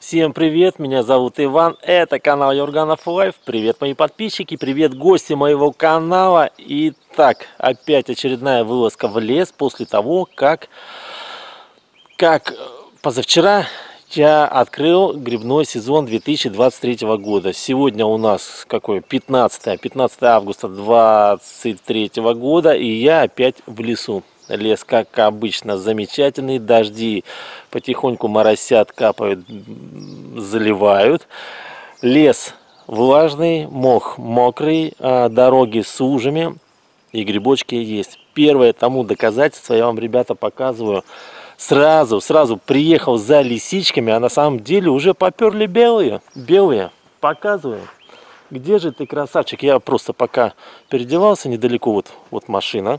Всем привет, меня зовут Иван, это канал YurganOFFLIFE. Привет, мои подписчики, привет, гости моего канала. Итак, опять очередная вылазка в лес после того, как позавчера я открыл грибной сезон 2023 года. Сегодня у нас какое? 15 августа 2023 года, и я опять в лесу. Лес, как обычно, замечательный. Дожди потихоньку моросят, капают, заливают. Лес влажный, мох мокрый, дороги с ужами и грибочки есть. Первое тому доказательство я вам, ребята, показываю. Сразу приехал за лисичками, а на самом деле уже поперли белые. Показываю. Где же ты, красавчик? Я просто пока переодевался недалеко, вот машина.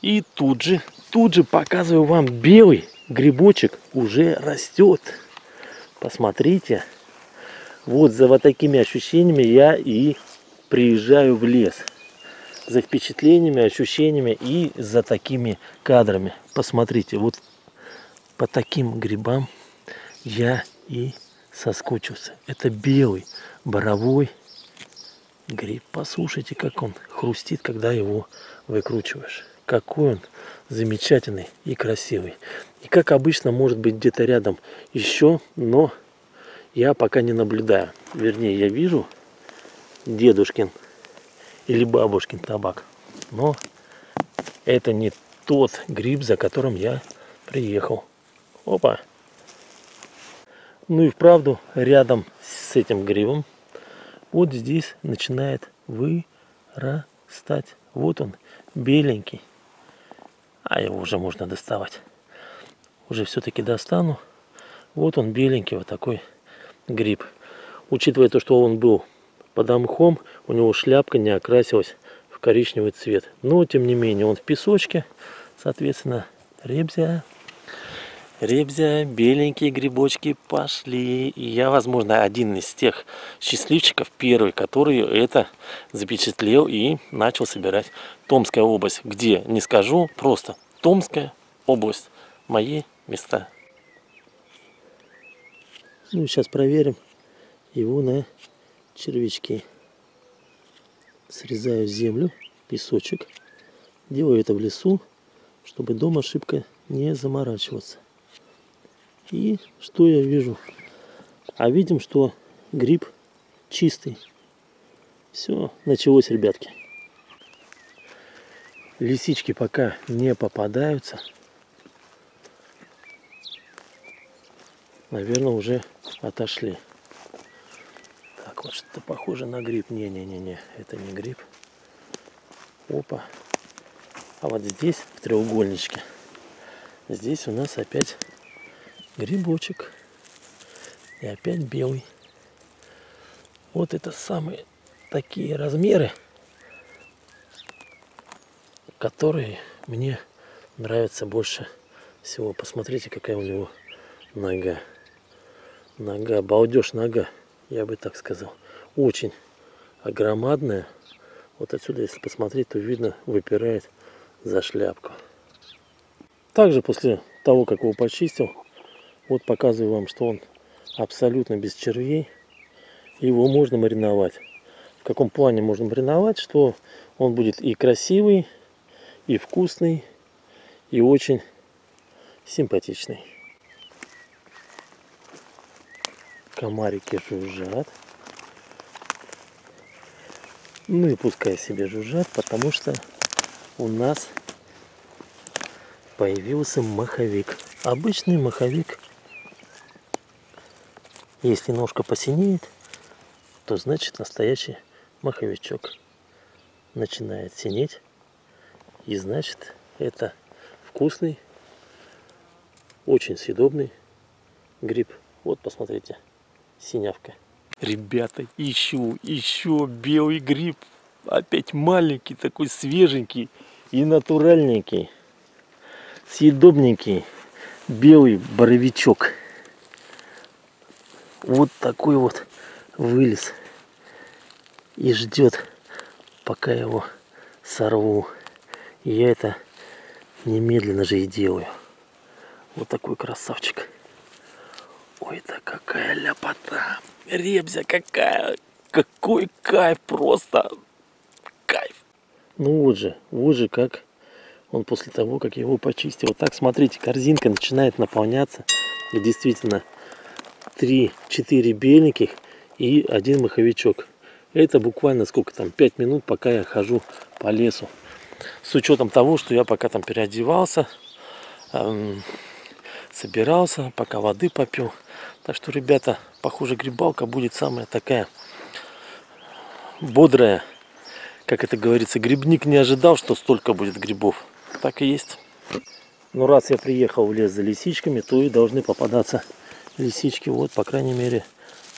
И тут же показываю вам, белый грибочек уже растет. Посмотрите, вот такими ощущениями я и приезжаю в лес. За впечатлениями, ощущениями и за такими кадрами. Посмотрите, вот по таким грибам я и соскучился. Это белый боровой гриб. Послушайте, как он хрустит, когда его выкручиваешь. Какой он замечательный и красивый. И как обычно, может быть, где-то рядом еще, но я пока не наблюдаю. Вернее, я вижу дедушкин или бабушкин табак. Но это не тот гриб, за которым я приехал. Опа! Ну и вправду, рядом с этим грибом вот здесь начинает вырастать. Вот он, беленький. А его уже можно доставать. Уже все-таки достану. Вот он, беленький, вот такой гриб. Учитывая то, что он был под мхом, у него шляпка не окрасилась в коричневый цвет. Но, тем не менее, он в песочке. Соответственно, ребзя, беленькие грибочки пошли. И я, возможно, один из тех счастливчиков, первый, который это запечатлел и начал собирать. Томская область, где, не скажу, просто Томская область. Мои места. Ну, сейчас проверим его на червячки. Срезаю землю, песочек. Делаю это в лесу, чтобы дома шибко не заморачиваться. И что я вижу? А видим, что гриб чистый. Все, началось, ребятки. Лисички пока не попадаются. Наверное, уже отошли. Так, вот что-то похоже на гриб. Не-не-не, это не гриб. Опа. А вот здесь, в треугольничке, здесь у нас опять грибочек, и опять белый. Вот это самые такие размеры, которые мне нравятся больше всего. Посмотрите, какая у него нога. Нога, балдеж нога, я бы так сказал. Очень огромадная. Вот отсюда, если посмотреть, то видно, выпирает за шляпку. Также после того, как его почистил, вот показываю вам, что он абсолютно без червей. Его можно мариновать. В каком плане можно мариновать? Что он будет и красивый, и вкусный, и очень симпатичный. Комарики жужжат. Ну и пускай себе жужжат, потому что у нас появился маховик. Обычный маховик. Если ножка посинеет, то значит настоящий маховичок начинает синеть. И значит, это вкусный, очень съедобный гриб. Вот, посмотрите, синявка. Ребята, ищу белый гриб. Опять маленький, такой свеженький и натуральненький. Съедобненький белый боровичок. Вот такой вот вылез и ждет, пока его сорву. И я это немедленно же и делаю. Вот такой красавчик. Ой, Ой-то какая ляпота. Ребзя какая. Какой кайф просто. Кайф. Ну вот же как он после того, как я его почистил. Вот так, смотрите, корзинка начинает наполняться. И действительно 3-4 беленьких и один маховичок. Это буквально сколько там, 5 минут, пока я хожу по лесу. С учетом того, что я пока там переодевался, собирался, пока воды попил. Так что, ребята, похоже, грибалка будет самая такая бодрая. Как это говорится, грибник не ожидал, что столько будет грибов. Так и есть. Ну, раз я приехал в лес за лисичками, то и должны попадаться лисички. Вот, по крайней мере,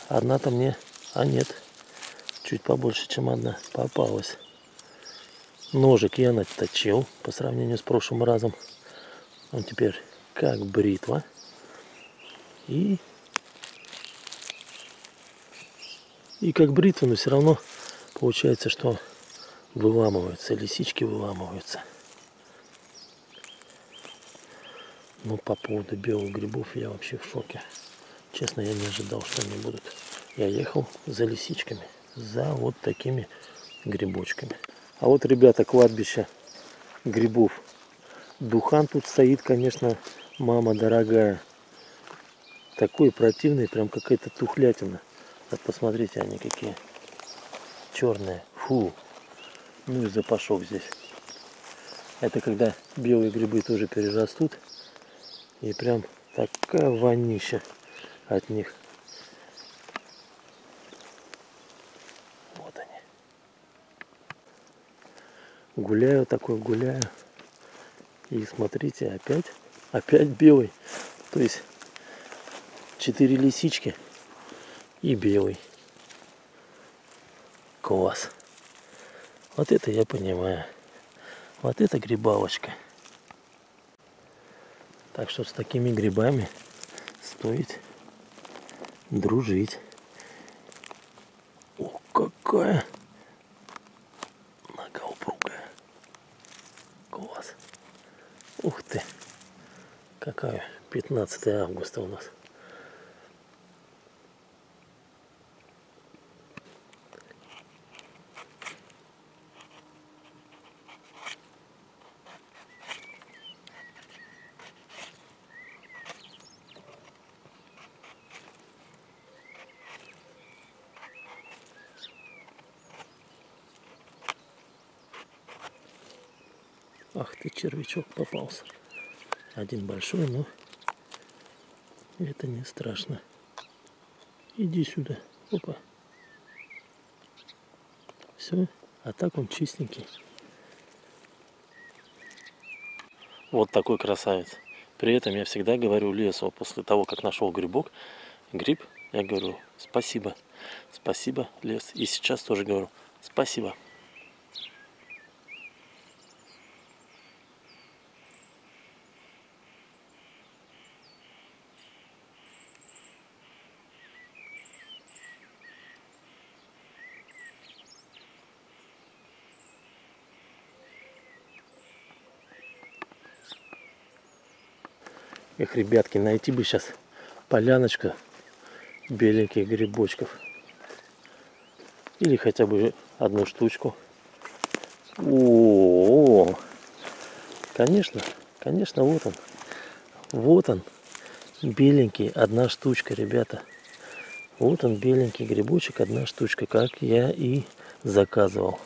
одна-то мне... А нет, чуть побольше, чем одна попалась. Ножик я наточил по сравнению с прошлым разом. Он теперь как бритва. И как бритва, но все равно получается, что выламываются, лисички выламываются. Но по поводу белых грибов я вообще в шоке. Честно, я не ожидал, что они будут. Я ехал за лисичками, за вот такими грибочками. А вот, ребята, кладбище грибов. Духан тут стоит, конечно, мама дорогая. Такой противный, прям какая-то тухлятина. Вот посмотрите, они какие черные. Фу. Ну и запашок здесь. Это когда белые грибы тоже перерастут. И прям такая вонища от них. Гуляю такой, гуляю. И смотрите, опять белый. То есть 4 лисички и белый. Класс. Вот это я понимаю. Вот это грибалочка. Так что с такими грибами стоит дружить. О, какая! Ух ты, какая 15 августа у нас. Ах ты, червячок попался. Один большой, но это не страшно. Иди сюда. Опа. Все. А так он чистенький. Вот такой красавец. При этом я всегда говорю лесу, после того, как нашел грибок, гриб, я говорю спасибо. Спасибо, лес. И сейчас тоже говорю спасибо. Эх, ребятки, найти бы сейчас поляночку беленьких грибочков. Или хотя бы одну штучку. О-о-о! Конечно, конечно, вот он. Вот он, беленький, одна штучка, ребята. Вот он, беленький грибочек, одна штучка, как я и заказывал.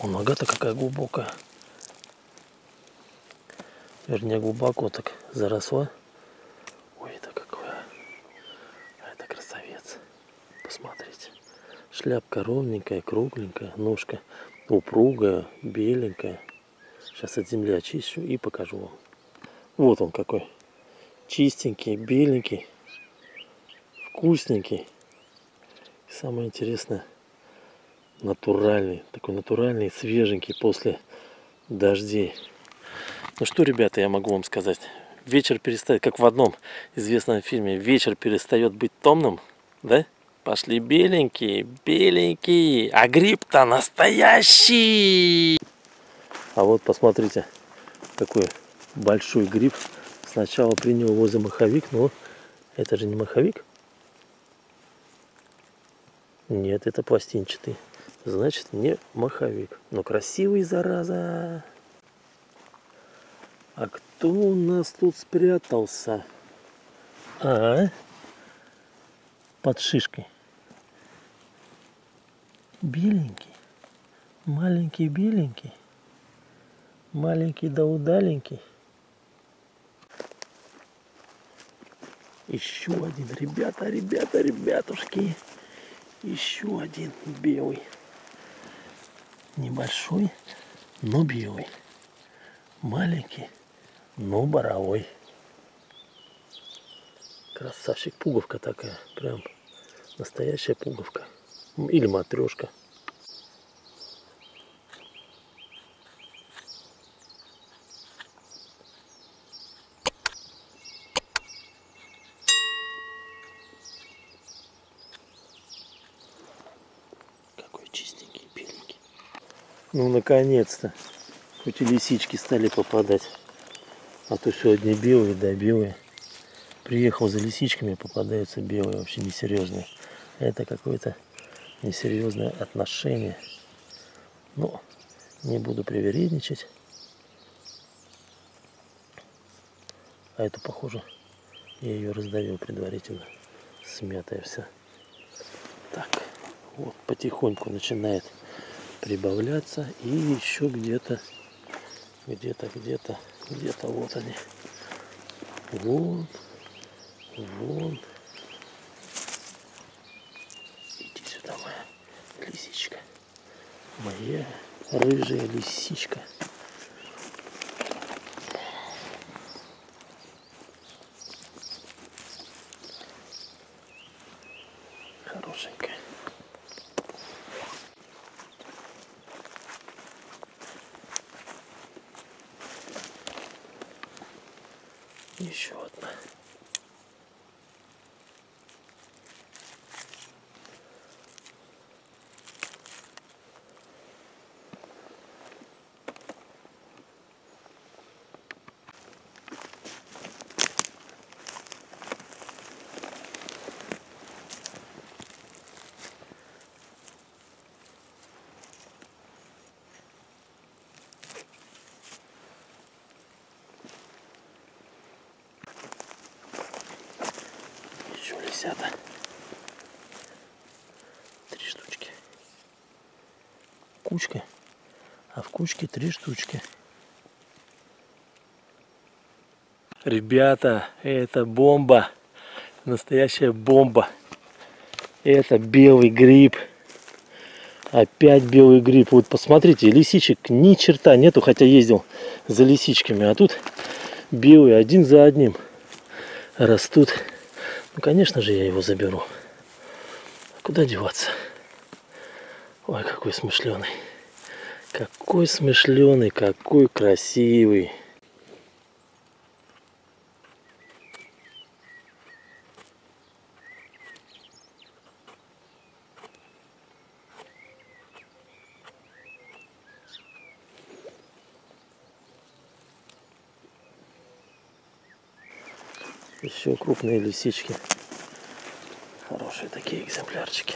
О, нога-то какая глубокая. Вернее, глубоко так заросла. Ой, это какое. Это красавец. Посмотрите. Шляпка ровненькая, кругленькая. Ножка упругая, беленькая. Сейчас от земли очищу и покажу вам. Вот он какой. Чистенький, беленький. Вкусненький. И самое интересное, натуральный. Такой натуральный, свеженький после дождей. Ну что, ребята, я могу вам сказать. Вечер перестает, как в одном известном фильме, вечер перестает быть томным, да? Пошли беленькие, беленькие, а гриб-то настоящий! А вот посмотрите, какой большой гриб с Сначала принял его за маховик, но это же не маховик. Нет, это пластинчатый. Значит, не маховик. Но красивый, зараза. А кто у нас тут спрятался? А? Под шишкой. Беленький. Маленький беленький. Маленький да удаленький. Еще один. Ребята, ребята, ребятушки. Еще один белый. Небольшой, но белый. Маленький, но боровой. Красавчик. Пуговка такая. Прям настоящая пуговка. Или матрешка. Ну, наконец-то, хоть и лисички стали попадать, а то сегодня белые, да белые. Приехал за лисичками, попадаются белые, вообще несерьезные. Это какое-то несерьезное отношение. Но не буду привередничать. А это, похоже, я ее раздавил предварительно, смятая вся. Так, вот потихоньку начинает прибавляться, и еще где-то вот они, вон, иди сюда, моя лисичка, моя рыжая лисичка. Еще одна. Три штучки. Кучка. А в кучке три штучки. Ребята, это бомба. Настоящая бомба. Это белый гриб. Опять белый гриб. Вот посмотрите, лисичек ни черта нету, хотя ездил за лисичками. А тут белые один за одним растут. Ну, конечно же, я его заберу. Куда деваться? Ой, какой смышленый. Какой смышленый, какой красивый. Еще крупные лисички. Хорошие такие экземплярчики.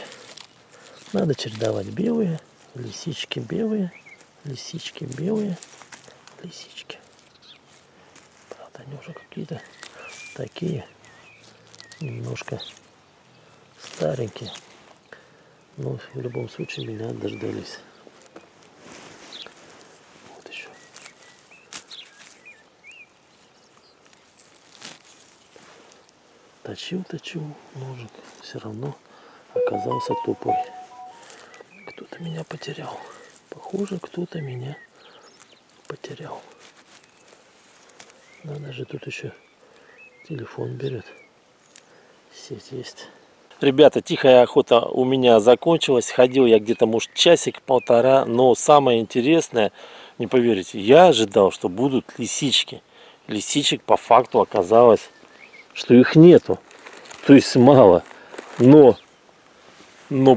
Надо чередовать белые, лисички белые, лисички белые, лисички. Правда, они уже какие-то такие, немножко старенькие. Но в любом случае меня дождались. Точил ножик, все равно оказался тупой. Кто-то меня потерял. Похоже, кто-то меня потерял. Надо же, тут еще телефон берет. Сеть есть. Ребята, тихая охота у меня закончилась. Ходил я где-то, может, часик-полтора. Но самое интересное, не поверите, я ожидал, что будут лисички. Лисичек по факту оказалось, что их нету, то есть мало, но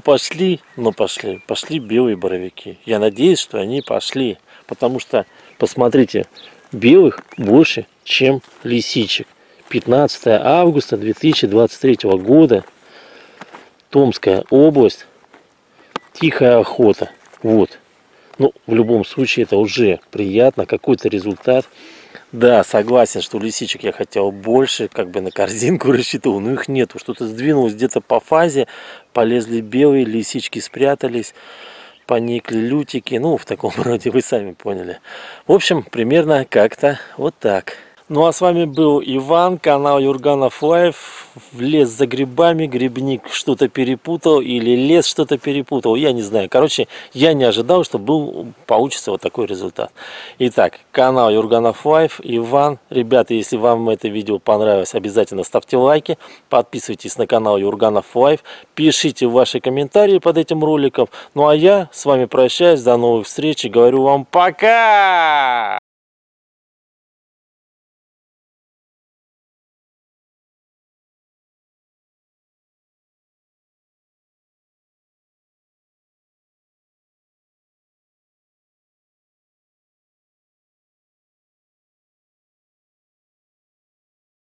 пошли белые боровики. Я надеюсь, что они пошли, потому что, посмотрите, белых больше чем лисичек. 15 августа 2023 года. Томская область. Тихая охота. Вот. Ну, в любом случае, это уже приятно. Какой-то результат. Да, согласен, что лисичек я хотел больше, как бы на корзинку рассчитывал, но их нету. Что-то сдвинулось где-то по фазе. Полезли белые, лисички спрятались. Поникли лютики. Ну, в таком роде, вы сами поняли. В общем, примерно как-то вот так. Ну, а с вами был Иван, канал YurganOFFLIFE. Лес за грибами, грибник что-то перепутал или лес что-то перепутал, я не знаю. Короче, я не ожидал, что получится вот такой результат. Итак, канал YurganOFFLIFE, Иван. Ребята, если вам это видео понравилось, обязательно ставьте лайки, подписывайтесь на канал YurganOFFLIFE, пишите ваши комментарии под этим роликом. Ну, а я с вами прощаюсь, до новых встреч и говорю вам пока!